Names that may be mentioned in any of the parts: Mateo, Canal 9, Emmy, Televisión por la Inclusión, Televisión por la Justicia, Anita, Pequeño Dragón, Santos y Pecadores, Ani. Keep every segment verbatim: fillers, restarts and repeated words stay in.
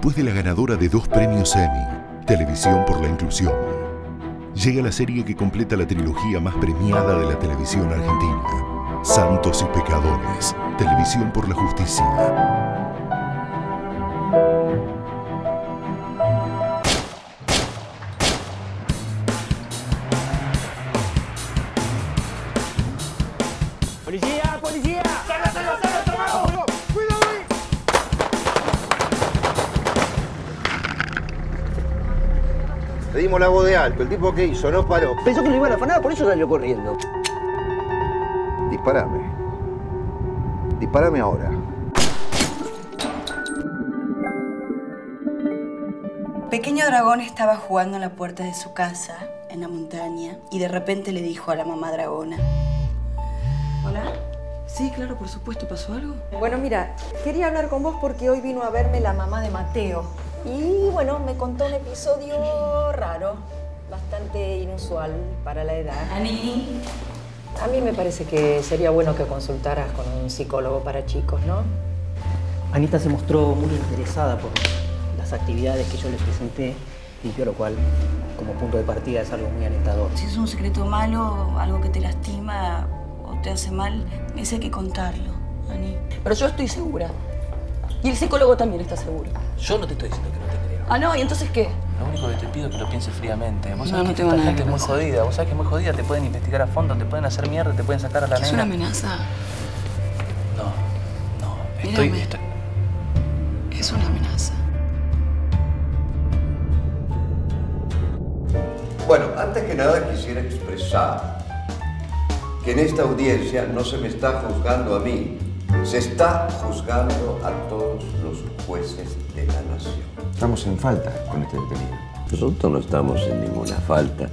Después de la ganadora de dos premios Emmy, Televisión por la Inclusión, llega la serie que completa la trilogía más premiada de la televisión argentina, Santos y Pecadores, Televisión por la Justicia. ¡Policía! ¡Policía! ¡Saca, saca, saca, saca! ¡Cuidado, cuidado! Le dimos la voz de alto, el tipo que hizo no paró. Pensó que lo iban a afanar, por eso salió corriendo. Disparame. Disparame ahora. Pequeño Dragón estaba jugando en la puerta de su casa, en la montaña, y de repente le dijo a la mamá dragona. ¿Hola? Sí, claro, por supuesto. ¿Pasó algo? Bueno, mira, quería hablar con vos porque hoy vino a verme la mamá de Mateo. Y, bueno, me contó un episodio raro, bastante inusual para la edad. Ani. A mí me parece que sería bueno que consultaras con un psicólogo para chicos, ¿no? Anita se mostró muy interesada por las actividades que yo le presenté y yo lo cual, como punto de partida, es algo muy alentador. Si es un secreto malo, algo que te lastima, te hace mal, ese hay que contarlo, Ani. Pero yo estoy segura. Y el psicólogo también está seguro. Yo no te estoy diciendo que no te creo. Ah, no, ¿y entonces qué? Lo único que te pido es que lo pienses fríamente. Vos sabés no, no que esta gente es muy jodida. Vos sabés que es muy jodida, te pueden investigar a fondo, te pueden hacer mierda, te pueden sacar a la nena. ¿Es una amenaza? No, no. Estoy, estoy... Es una amenaza. Bueno, antes que nada quisiera expresar que en esta audiencia no se me está juzgando a mí, se está juzgando a todos los jueces de la nación. Estamos en falta con este detenido. Nosotros no estamos en ninguna falta,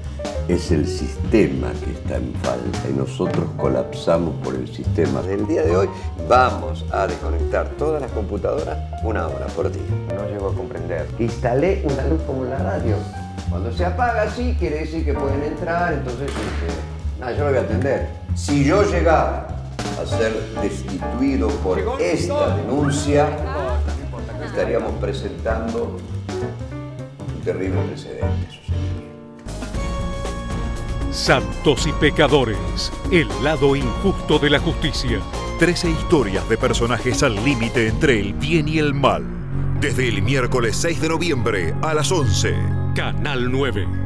es el sistema que está en falta y nosotros colapsamos por el sistema. El día de hoy vamos a desconectar todas las computadoras una hora por día. No llego a comprender. Instalé una luz como la radio. Cuando se apaga así quiere decir que pueden entrar, entonces... No, yo lo voy a atender. Si yo llegara a ser destituido por esta denuncia, estaríamos presentando un terrible precedente. Santos y Pecadores, el lado injusto de la justicia. trece historias de personajes al límite entre el bien y el mal. Desde el miércoles seis de noviembre a las once. Canal nueve.